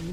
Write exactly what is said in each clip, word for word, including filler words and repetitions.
Blue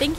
Thank